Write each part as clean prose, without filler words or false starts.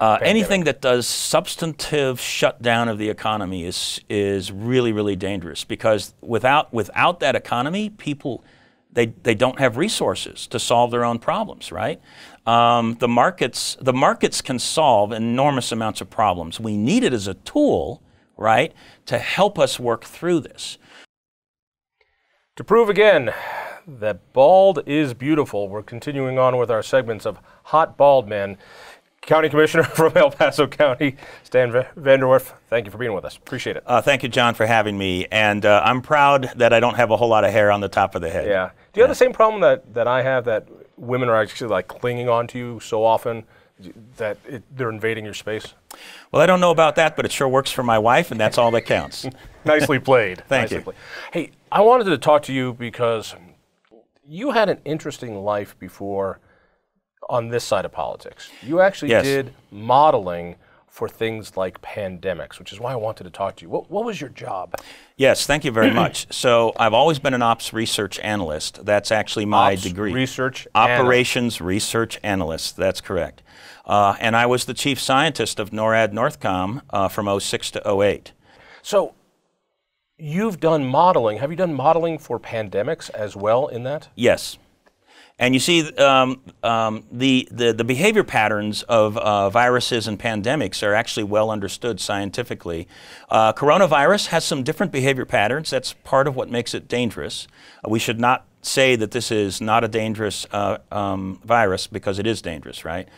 Anything that does substantive shutdown of the economy is really, really dangerous, because without that economy, people, they don't have resources to solve their own problems, right? The markets can solve enormous amounts of problems. We need it as a tool, right, to help us work through this. To prove again that bald is beautiful, we're continuing on with our segments of Hot Bald Men. County Commissioner from El Paso County, Stan Vanderwerf, thank you for being with us. Appreciate it. Thank you, John, for having me. And I'm proud that I don't have a whole lot of hair on the top of the head. Yeah. Do you have the same problem that I have, that women are actually like clinging on to you so often that they're invading your space? Well, I don't know about that, but it sure works for my wife, and that's all that counts. Nicely played. Thank you. Hey, I wanted to talk to you because you had an interesting life before on this side of politics. You actually did modeling for things like pandemics, which is why I wanted to talk to you. What was your job? Yes, thank you very much. So I've always been an ops research analyst. That's actually my degree. Operations research analyst, that's correct. And I was the chief scientist of NORAD Northcom from 06 to 08. So you've done modeling. Have you done modeling for pandemics as well in that? Yes. And you see, the behavior patterns of viruses and pandemics are actually well understood scientifically. Coronavirus has some different behavior patterns. That's part of what makes it dangerous. We should not say that this is not a dangerous virus, because it is dangerous, right?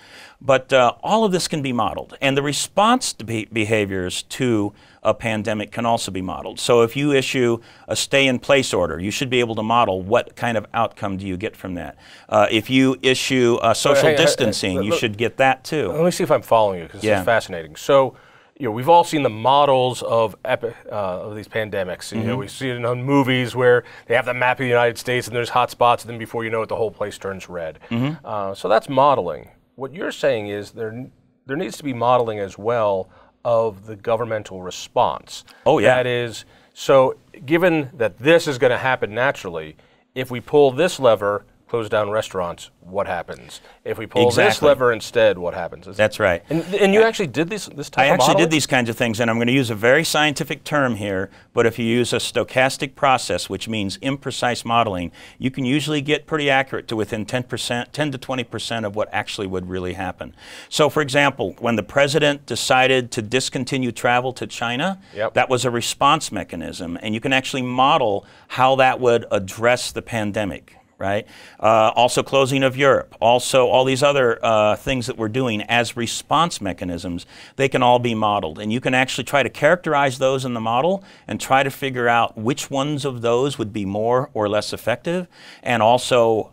But all of this can be modeled. And the response to behaviors to a pandemic can also be modeled. So if you issue a stay-in-place order, you should be able to model what kind of outcome do you get from that. If you issue social distancing, you should get that too. Let me see if I'm following you, because this is fascinating. So, you know, we've all seen the models of these pandemics. You know, we see it in movies where they have the map of the United States and there's hot spots, and then before you know it, the whole place turns red. So that's modeling. What you're saying is there needs to be modeling as well of the governmental response. Oh yeah. That is, so given that this is going to happen naturally, if we pull this lever, close down restaurants, what happens? If we pull this lever instead, what happens? That's right. And you actually did this type of modeling? I actually did these kinds of things, and I'm going to use a very scientific term here, but if you use a stochastic process, which means imprecise modeling, you can usually get pretty accurate to within 10 to 20% of what actually would really happen. So, for example, when the president decided to discontinue travel to China, that was a response mechanism, and you can actually model how that would address the pandemic. Right? Also closing of Europe, also all these other things that we're doing as response mechanisms, they can all be modeled. And you can actually try to characterize those in the model and try to figure out which ones of those would be more or less effective, and also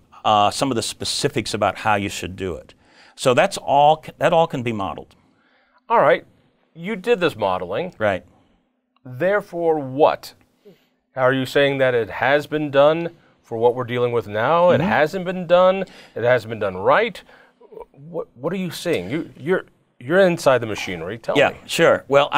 some of the specifics about how you should do it. So that all can be modeled. All right. You did this modeling. Right. Therefore what? Are you saying that it has been done? For what we're dealing with now, it hasn't been done. It hasn't been done right. What are you seeing? You're inside the machinery. Tell me. Yeah, sure. Well,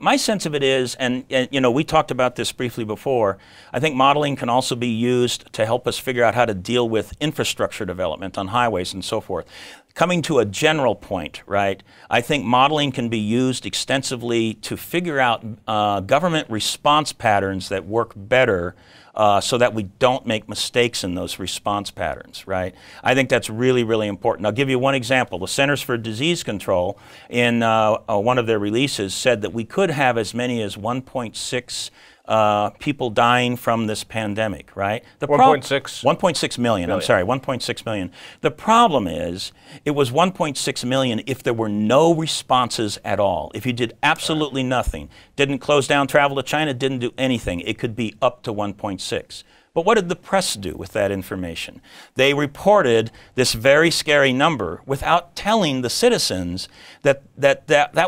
my sense of it is, and you know, we talked about this briefly before. I think modeling can also be used to help us figure out how to deal with infrastructure development on highways and so forth. Coming to a general point, right, I think modeling can be used extensively to figure out government response patterns that work better so that we don't make mistakes in those response patterns, right? I think that's really, really important. I'll give you one example. The Centers for Disease Control in one of their releases said that we could have as many as 1.6 people dying from this pandemic, right? 1.6 million, I'm sorry, 1.6 million. The problem is, it was 1.6 million if there were no responses at all. If you did absolutely nothing, didn't close down travel to China, didn't do anything, it could be up to 1.6. But what did the press do with that information? They reported this very scary number without telling the citizens that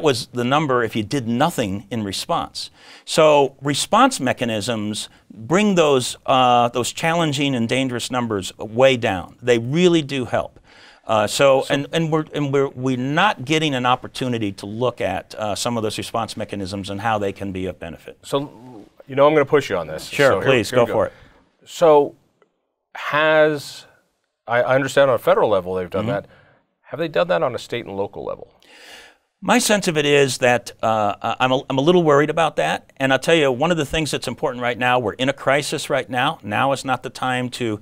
was the number if you did nothing in response. So response mechanisms bring those challenging and dangerous numbers way down. They really do help. So we're not getting an opportunity to look at some of those response mechanisms and how they can be of benefit. So, you know, I'm going to push you on this. Sure, so please go for it. So I understand on a federal level they've done that. Have they done that on a state and local level? My sense of it is that I'm a little worried about that, and I'll tell you one of the things that's important right now, we're in a crisis right now. Now is not the time to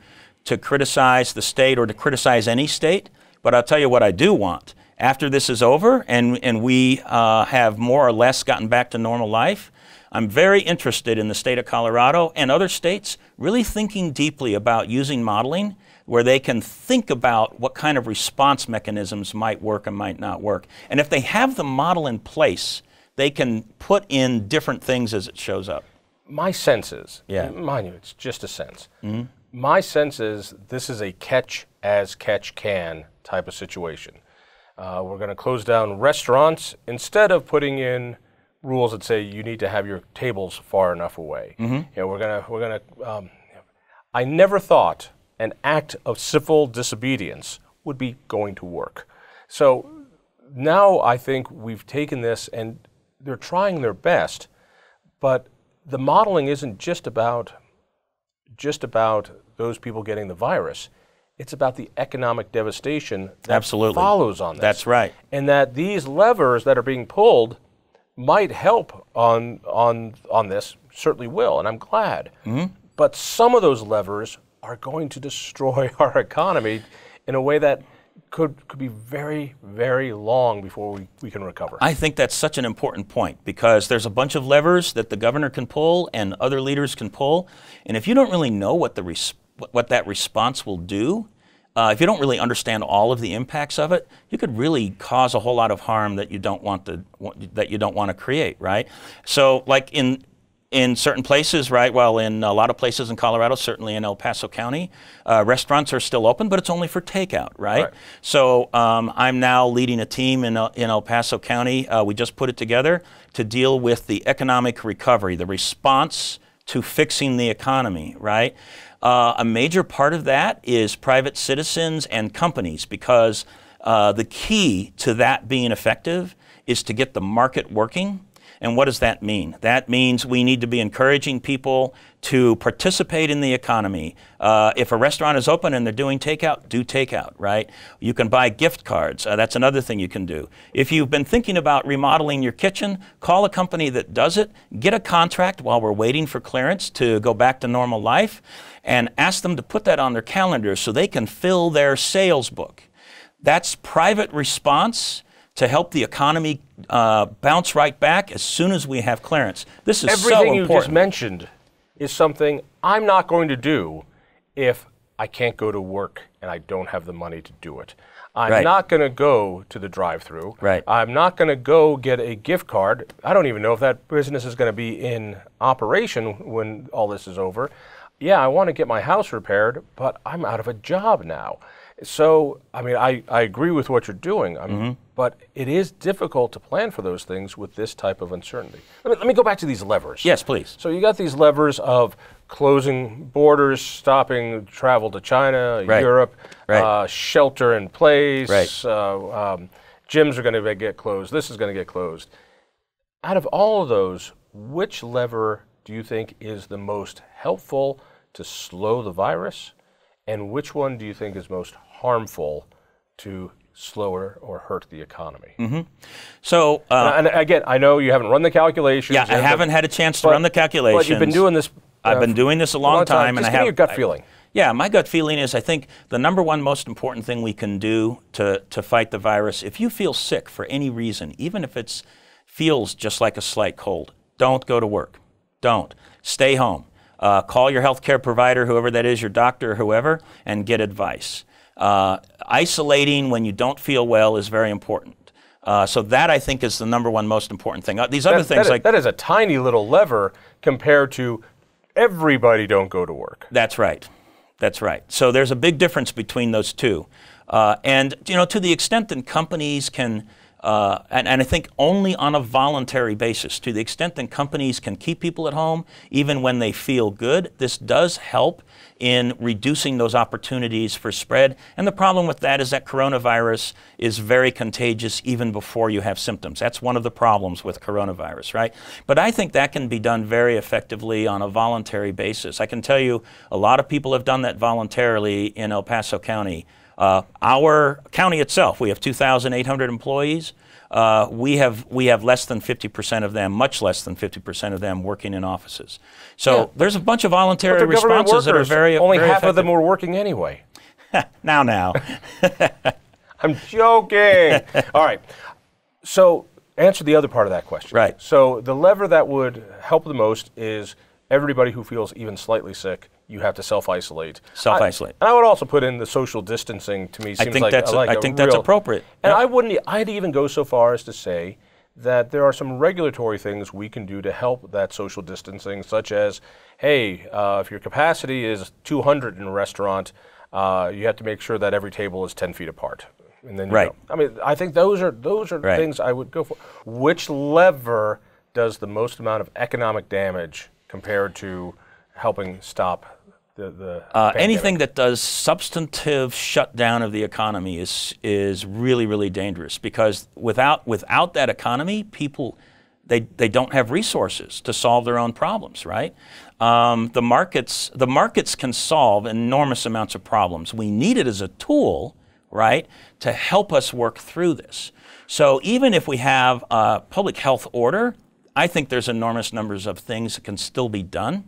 criticize the state or to criticize any state, but I'll tell you what I do want. After this is over and we have more or less gotten back to normal life, I'm very interested in the state of Colorado and other states really thinking deeply about using modeling where they can think about what kind of response mechanisms might work and might not work. And if they have the model in place, they can put in different things as it shows up. My sense is, mind you, it's just a sense. Mm-hmm. My sense is this is a catch as catch can type of situation. We're going to close down restaurants instead of putting in rules that say you need to have your tables far enough away. Mm-hmm. You know, we're gonna I never thought an act of civil disobedience would be going to work. So now I think we've taken this and they're trying their best, but the modeling isn't just about those people getting the virus. It's about the economic devastation that follows on this. That's right. And that these levers that are being pulled might help on this, certainly will, and I'm glad. Mm-hmm. But some of those levers are going to destroy our economy in a way that could be very, very long before we can recover. I think that's such an important point because there's a bunch of levers that the governor can pull and other leaders can pull, and if you don't really know what the what that response will do, if you don't really understand all of the impacts of it, you could really cause a whole lot of harm that you don't want to create, right? So, like in certain places, right? Well, in a lot of places in Colorado, certainly in El Paso County, restaurants are still open, but it's only for takeout, right? Right. So, I'm now leading a team in El Paso County. We just put it together to deal with the economic recovery, the response to fixing the economy, right? A major part of that is private citizens and companies because the key to that being effective is to get the market working. And what does that mean? That means we need to be encouraging people to participate in the economy. If a restaurant is open and they're doing takeout, do takeout, right? You can buy gift cards. That's another thing you can do. If you've been thinking about remodeling your kitchen, call a company that does it, get a contract while we're waiting for clearance to go back to normal life, and ask them to put that on their calendar so they can fill their sales book. That's private response to help the economy bounce right back as soon as we have clearance. This is so important. Everything you just mentioned is something I'm not going to do if I can't go to work and I don't have the money to do it. I'm not going to go to the drive-thru. Right. I'm not going to go get a gift card. I don't even know if that business is going to be in operation when all this is over. Yeah, I want to get my house repaired, but I'm out of a job now. So, I mean, I agree with what you're doing, but it is difficult to plan for those things with this type of uncertainty. Let me go back to these levers. Yes, please. So you got these levers of closing borders, stopping travel to China, Europe, shelter in place, gyms are going to get closed, this is going to get closed. Out of all of those, which lever do you think is the most helpful to slow the virus? And which one do you think is most harmful to slower or hurt the economy? Mm-hmm. So, and again, I know you haven't run the calculations. Yeah, I haven't had a chance to run the calculations. But you've been doing this. I've been doing this a long time. Just give me your gut feeling. Yeah, my gut feeling is I think the number one most important thing we can do to fight the virus, if you feel sick for any reason, even if it feels just like a slight cold, don't go to work. Don't. Stay home. Call your healthcare provider, whoever that is, your doctor, whoever, and get advice. Isolating when you don't feel well is very important. So that, I think, is the number one most important thing. These other things like... That is a tiny little lever compared to everybody don't go to work. That's right. That's right. So there's a big difference between those two. And, you know, to the extent that companies can... and I think only on a voluntary basis, to the extent that companies can keep people at home even when they feel good, this does help in reducing those opportunities for spread. And the problem with that is that coronavirus is very contagious even before you have symptoms. That's one of the problems with coronavirus, right? But I think that can be done very effectively on a voluntary basis. I can tell you a lot of people have done that voluntarily in El Paso County. Our county itself, we have 2,800 employees. we have less than 50% of them, much less than 50% of them, working in offices. So there's a bunch of voluntary responses that are very effective. Only half of them were working anyway. now. I'm joking. All right. So answer the other part of that question. Right. So the lever that would help the most is everybody who feels even slightly sick, you have to self-isolate. Self-isolate. And I would also put in the social distancing. To me, seems I think that's appropriate. And I wouldn't. I'd even go so far as to say that there are some regulatory things we can do to help that social distancing, such as, hey, if your capacity is 200 in a restaurant, you have to make sure that every table is 10 feet apart. And then I mean, I think those are things I would go for. Which lever does the most amount of economic damage compared to helping stop the anything that does substantive shutdown of the economy is really, really dangerous, because without that economy, people they don't have resources to solve their own problems, right? The markets can solve enormous amounts of problems. We need it as a tool, right, to help us work through this. So even if we have a public health order, I think there's enormous numbers of things that can still be done.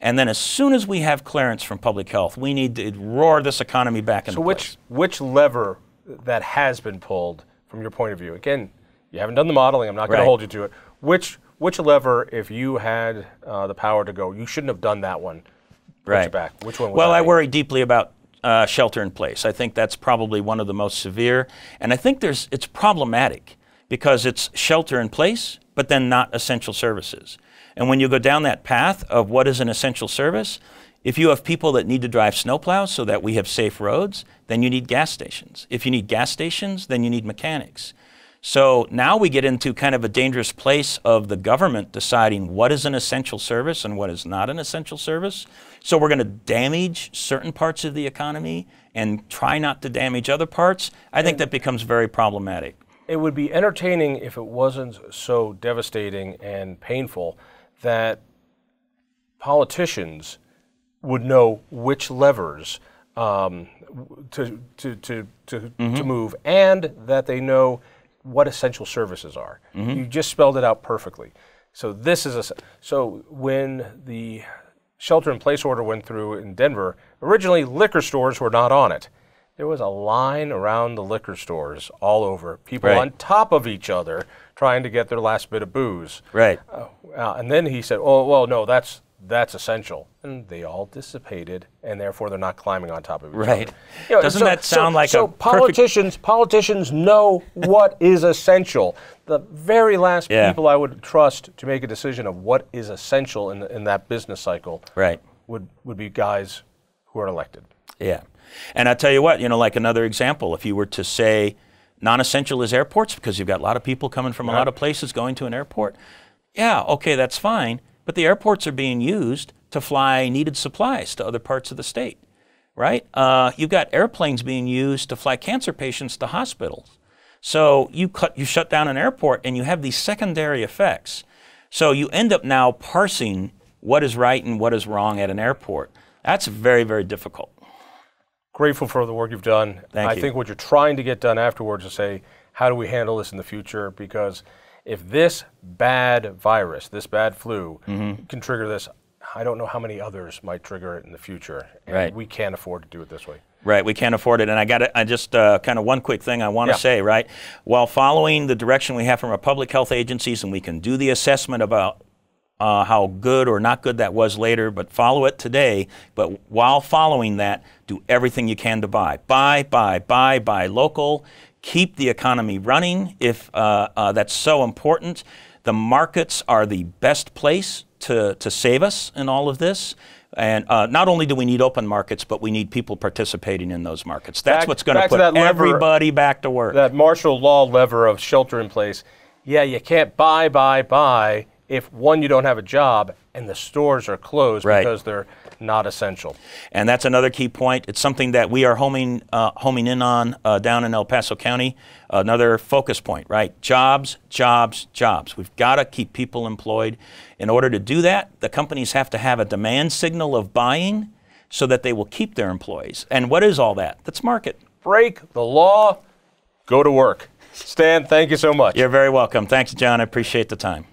And then as soon as we have clearance from public health, we need to roar this economy back into place. So which lever that has been pulled from your point of view? Again, you haven't done the modeling. I'm not going to hold you to it. Which lever, if you had the power to go, you shouldn't have done that one. Right. Put it back. Which one would I worry deeply about shelter in place. I think that's probably one of the most severe. And I think it's problematic because it's shelter in place, but then not essential services. And when you go down that path of what is an essential service, if you have people that need to drive snowplows so that we have safe roads, then you need gas stations. If you need gas stations, then you need mechanics. So now we get into kind of a dangerous place of the government deciding what is an essential service and what is not an essential service. So we're going to damage certain parts of the economy and try not to damage other parts. I think that becomes very problematic. It would be entertaining if it wasn't so devastating and painful that politicians would know which levers to move, and that they know what essential services are. You just spelled it out perfectly. So this is so when the shelter-in-place order went through in Denver, originally liquor stores were not on it. There was a line around the liquor stores all over, people on top of each other trying to get their last bit of booze. Right. And then he said, oh, well, no, that's essential. And they all dissipated, and therefore they're not climbing on top of each other. You know, doesn't that sound like a politicians know what is essential. The very last people I would trust to make a decision of what is essential in that business cycle would be guys who are elected. Yeah. And I tell you what, you know, like another example, if you were to say non-essential is airports, because you've got a lot of people coming from a lot of places going to an airport. Yeah, okay, that's fine. But the airports are being used to fly needed supplies to other parts of the state, right? You've got airplanes being used to fly cancer patients to hospitals. So you shut down an airport and you have these secondary effects. So you end up now parsing what is right and what is wrong at an airport. That's very, very difficult. Grateful for the work you've done. Thank you. I think what you're trying to get done afterwards is say, how do we handle this in the future? Because if this bad virus, this bad flu can trigger this, I don't know how many others might trigger it in the future. And we can't afford to do it this way. Right, we can't afford it. And I just kind of one quick thing I want to say, right? While following the direction we have from our public health agencies, and we can do the assessment about how good or not good that was later, but follow it today. But while following that, do everything you can to buy. Buy local. Keep the economy running if that's so important. The markets are the best place to save us in all of this. And not only do we need open markets, but we need people participating in those markets. That's what's going to put everybody back to work. That martial law lever of shelter in place. Yeah, you can't buy. If one, you don't have a job, and the stores are closed because they're not essential. And that's another key point. It's something that we are homing in on down in El Paso County. Another focus point, right? Jobs, jobs, jobs. We've got to keep people employed. In order to do that, the companies have to have a demand signal of buying so that they will keep their employees. And what is all that? That's market. Break the law, go to work. Stan, thank you so much. You're very welcome. Thanks, John. I appreciate the time.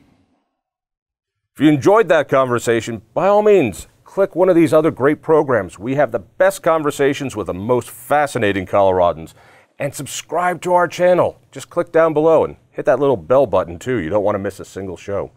If you enjoyed that conversation, by all means, click one of these other great programs. We have the best conversations with the most fascinating Coloradans. And subscribe to our channel. Just click down below and hit that little bell button, too. You don't want to miss a single show.